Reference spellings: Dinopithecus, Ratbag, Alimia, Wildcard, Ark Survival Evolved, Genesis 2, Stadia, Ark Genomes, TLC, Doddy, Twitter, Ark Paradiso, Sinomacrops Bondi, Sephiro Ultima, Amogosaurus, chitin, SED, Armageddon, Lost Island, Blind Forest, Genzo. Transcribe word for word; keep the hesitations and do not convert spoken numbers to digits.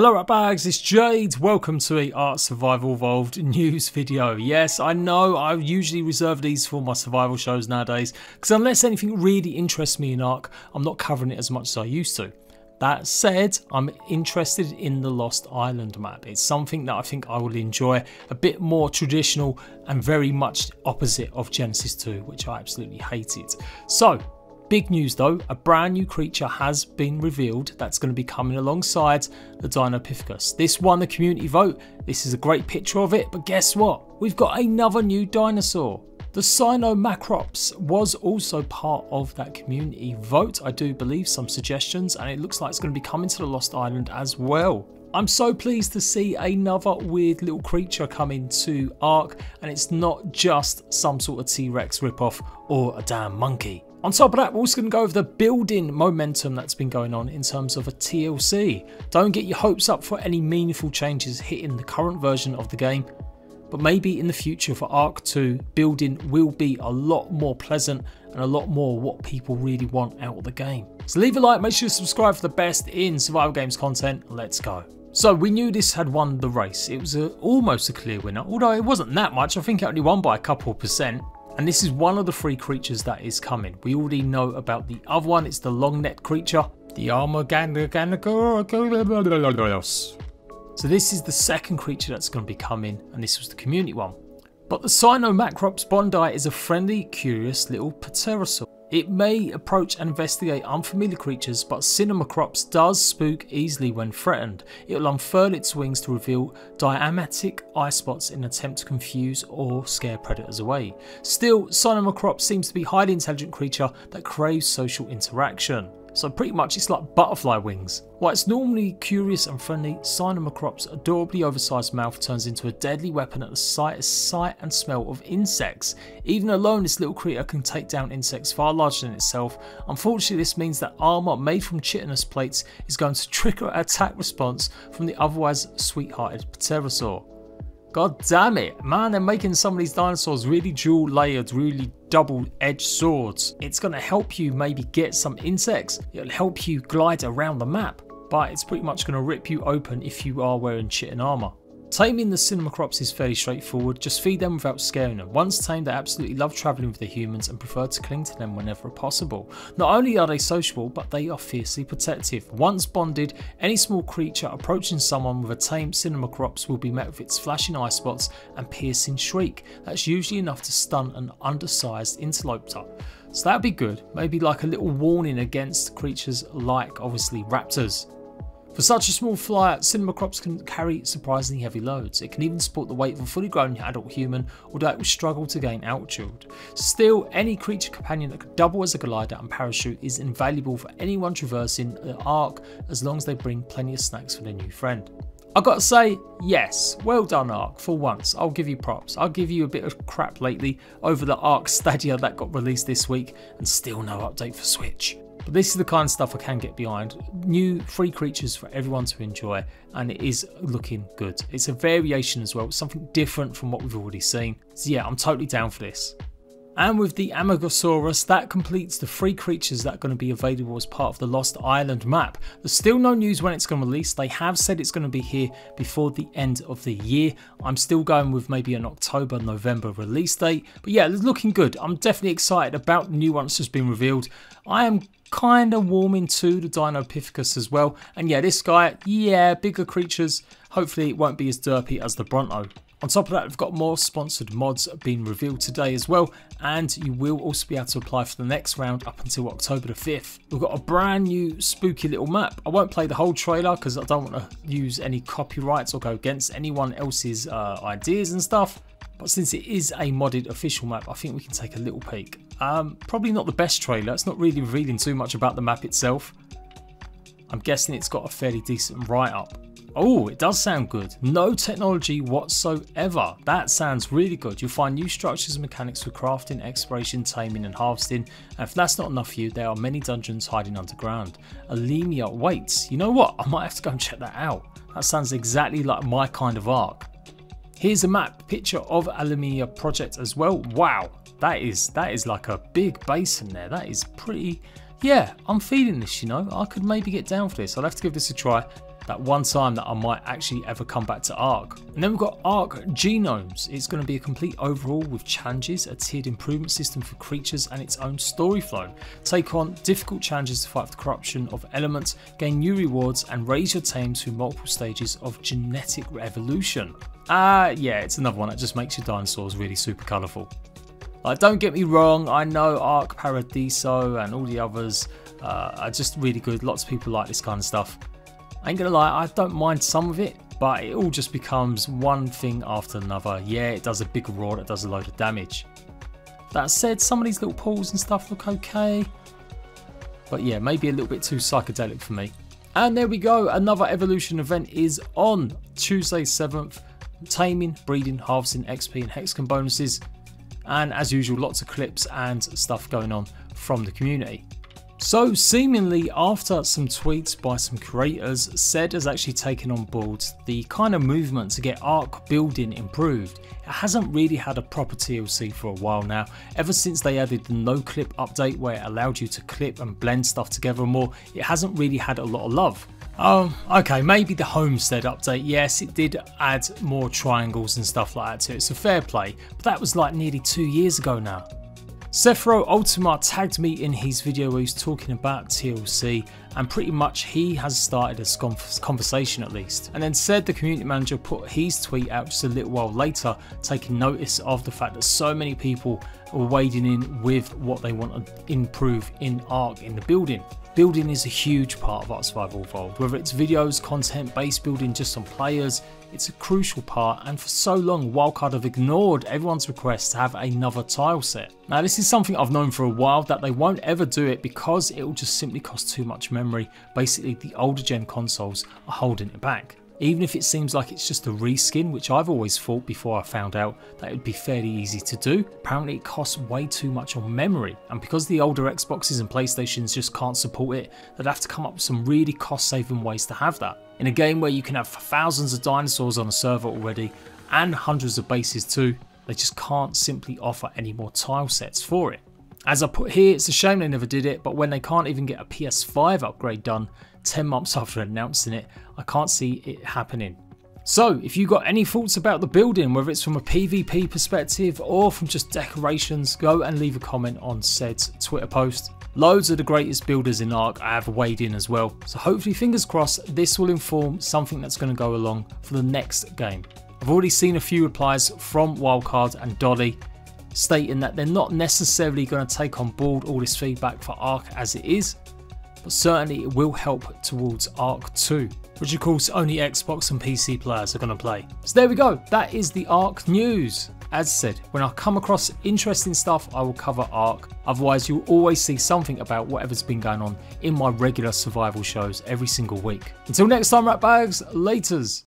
Hello ratbags, it's Jade. Welcome to a Ark Survival Evolved news video. Yes, I know I usually reserve these for my survival shows nowadays because unless anything really interests me in Ark, I'm not covering it as much as I used to. That said, I'm interested in the Lost Island map. It's something that I think I will enjoy, a bit more traditional and very much opposite of Genesis two, which I absolutely hated. So, big news though, a brand new creature has been revealed that's going to be coming alongside the Dinopithecus. This won the community vote. This is a great picture of it, but guess what? We've got another new dinosaur. The Sinomacrops was also part of that community vote, I do believe, some suggestions, and it looks like it's going to be coming to the Lost Island as well. I'm so pleased to see another weird little creature coming to Ark, and it's not just some sort of T Rex ripoff or a damn monkey. On top of that, we're also going to go over the building momentum that's been going on in terms of a T L C. Don't get your hopes up for any meaningful changes hitting the current version of the game, but maybe in the future for Ark two, building will be a lot more pleasant and a lot more what people really want out of the game. So leave a like, make sure you subscribe for the best in survival games content. Let's go. So we knew this had won the race. It was a, almost a clear winner, although it wasn't that much. I think it only won by a couple percent. And this is one of the three creatures that is coming. We already know about the other one. It's the long-necked creature, the Armageddon. So this is the second creature that's going to be coming, and this was the community one. But the Sinomacrops Bondi is a friendly, curious little pterosaur. It may approach and investigate unfamiliar creatures, but Sinomacrops does spook easily when threatened. It will unfurl its wings to reveal diatomic eye spots in an attempt to confuse or scare predators away. Still, Sinomacrops seems to be a highly intelligent creature that craves social interaction. So pretty much it's like butterfly wings. While it's normally curious and friendly, Sinomacrops' adorably oversized mouth turns into a deadly weapon at the sight, sight and smell of insects. Even alone, this little creature can take down insects far larger than itself. Unfortunately, this means that armor made from chitinous plates is going to trigger an attack response from the otherwise sweet-hearted pterosaur. God damn it, man, they're making some of these dinosaurs really dual layered, really double edged swords. It's going to help you maybe get some insects, it'll help you glide around the map, but it's pretty much going to rip you open if you are wearing chitin armor. Taming the Sinomacrops is fairly straightforward, just feed them without scaring them. Once tamed, they absolutely love travelling with the humans and prefer to cling to them whenever possible. Not only are they sociable, but they are fiercely protective. Once bonded, any small creature approaching someone with a tamed Sinomacrops will be met with its flashing eye spots and piercing shriek. That's usually enough to stun an undersized interloper. So that'd be good, maybe like a little warning against creatures like, obviously, raptors. For such a small flyer, Sinomacrops can carry surprisingly heavy loads. It can even support the weight of a fully grown adult human, although it will struggle to gain altitude. Still, any creature companion that could double as a glider and parachute is invaluable for anyone traversing the Ark, as long as they bring plenty of snacks for their new friend. I've got to say, yes, well done Ark, for once. I'll give you props. I'll give you a bit of crap lately over the Ark Stadia that got released this week, and still no update for Switch. But this is the kind of stuff I can get behind. New free creatures for everyone to enjoy, and it is looking good. It's a variation as well. It's something different from what we've already seen. So yeah, I'm totally down for this. And with the Amogosaurus, that completes the three creatures that are going to be available as part of the Lost Island map. There's still no news when it's going to release. They have said it's going to be here before the end of the year. I'm still going with maybe an October, November release date. But yeah, it's looking good. I'm definitely excited about the new ones that's been revealed. I am kind of warming to the Dinopithecus as well. And yeah, this guy, yeah, bigger creatures. Hopefully it won't be as derpy as the Bronto. On top of that, we've got more sponsored mods being revealed today as well, and you will also be able to apply for the next round up until October the fifth. We've got a brand new spooky little map. I won't play the whole trailer because I don't want to use any copyrights or go against anyone else's uh, ideas and stuff, but since it is a modded official map, I think we can take a little peek. Um, probably not the best trailer. It's not really revealing too much about the map itself. I'm guessing it's got a fairly decent write-up. Oh, it does sound good. No technology whatsoever. That sounds really good. You'll find new structures and mechanics for crafting, exploration, taming and harvesting. And if that's not enough for you, there are many dungeons hiding underground. Alimia waits. You know what? I might have to go and check that out. That sounds exactly like my kind of Ark. Here's a map picture of Alimia project as well. Wow, that is that is like a big basin there. That is pretty... Yeah, I'm feeling this, you know. I could maybe get down for this. I'll have to give this a try. that one time that I might actually ever come back to Ark. And then we've got Ark Genomes. It's going to be a complete overhaul with challenges, a tiered improvement system for creatures and its own story flow. Take on difficult challenges to fight the corruption of elements, gain new rewards and raise your team through multiple stages of genetic evolution. Ah, uh, yeah, it's another one that just makes your dinosaurs really super colourful. Like, don't get me wrong, I know Ark Paradiso and all the others uh, are just really good. Lots of people like this kind of stuff. I ain't gonna lie, I don't mind some of it, but it all just becomes one thing after another. Yeah, it does a big roar that does a load of damage. That said, some of these little pools and stuff look okay. But yeah, maybe a little bit too psychedelic for me. And there we go, another evolution event is on Tuesday seventh. Taming, breeding, harvesting, X P and hexagon bonuses. And as usual, lots of clips and stuff going on from the community. So seemingly after some tweets by some creators, S E D has actually taken on board the kind of movement to get Ark building improved. It hasn't really had a proper T L C for a while now, ever since they added the no clip update where it allowed you to clip and blend stuff together more. It hasn't really had a lot of love. Um, okay, maybe the homestead update, yes, it did add more triangles and stuff like that to it, so fair play, but that was like nearly two years ago now. Sephiro Ultima tagged me in his video where he's talking about T L C, and pretty much he has started a conversation at least, and then said the community manager put his tweet out just a little while later, taking notice of the fact that so many people are wading in with what they want to improve in Ark in the building. Building is a huge part of Ark Survival Evolved, whether it's videos, content, base building, just on players, it's a crucial part, and for so long Wildcard have ignored everyone's request to have another tile set. Now this is something I've known for a while, that they won't ever do it because it will just simply cost too much memory. Basically the older gen consoles are holding it back. Even if it seems like it's just a reskin, which I've always thought before I found out that it would be fairly easy to do, apparently it costs way too much on memory, and because the older Xboxes and PlayStations just can't support it, they'd have to come up with some really cost saving ways to have that. In a game where you can have thousands of dinosaurs on a server already, and hundreds of bases too, they just can't simply offer any more tile sets for it. As I put here, it's a shame they never did it, but when they can't even get a P S five upgrade done ten months after announcing it, I can't see it happening. So if you've got any thoughts about the building, whether it's from a PvP perspective or from just decorations, go and leave a comment on S E D's Twitter post. Loads of the greatest builders in Ark I have weighed in as well, so hopefully, fingers crossed, this will inform something that's going to go along for the next game. I've already seen a few replies from Wildcard and Doddy, stating that they're not necessarily going to take on board all this feedback for Ark as it is, but certainly it will help towards Ark two, which of course only Xbox and P C players are going to play. So there we go, that is the Ark news. As said, when I come across interesting stuff I will cover Ark, otherwise you'll always see something about whatever's been going on in my regular survival shows every single week. Until next time ratbags, laters!